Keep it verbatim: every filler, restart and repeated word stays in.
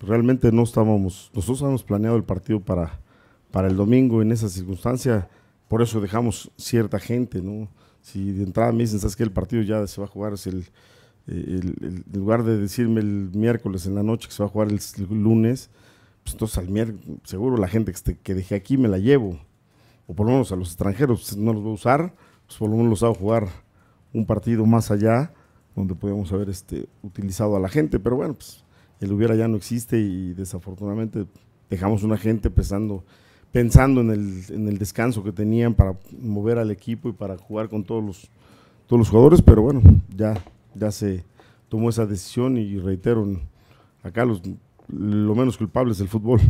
Realmente no estábamos, nosotros habíamos planeado el partido para, para el domingo en esa circunstancia, por eso dejamos cierta gente, ¿no? Si de entrada me dicen, ¿sabes qué? El partido ya se va a jugar, es el, el, el, en lugar de decirme el miércoles en la noche que se va a jugar el lunes, pues entonces al miércoles, seguro la gente que, este, que dejé aquí me la llevo, o por lo menos a los extranjeros, pues no los voy a usar, pues por lo menos los hago jugar un partido más allá, donde podíamos haber este, utilizado a la gente, pero bueno, pues el hubiera ya no existe y desafortunadamente dejamos una gente pensando, pensando en, el, en el descanso que tenían para mover al equipo y para jugar con todos los, todos los jugadores, pero bueno, ya, ya se tomó esa decisión y reitero, acá los, lo menos culpable es el fútbol.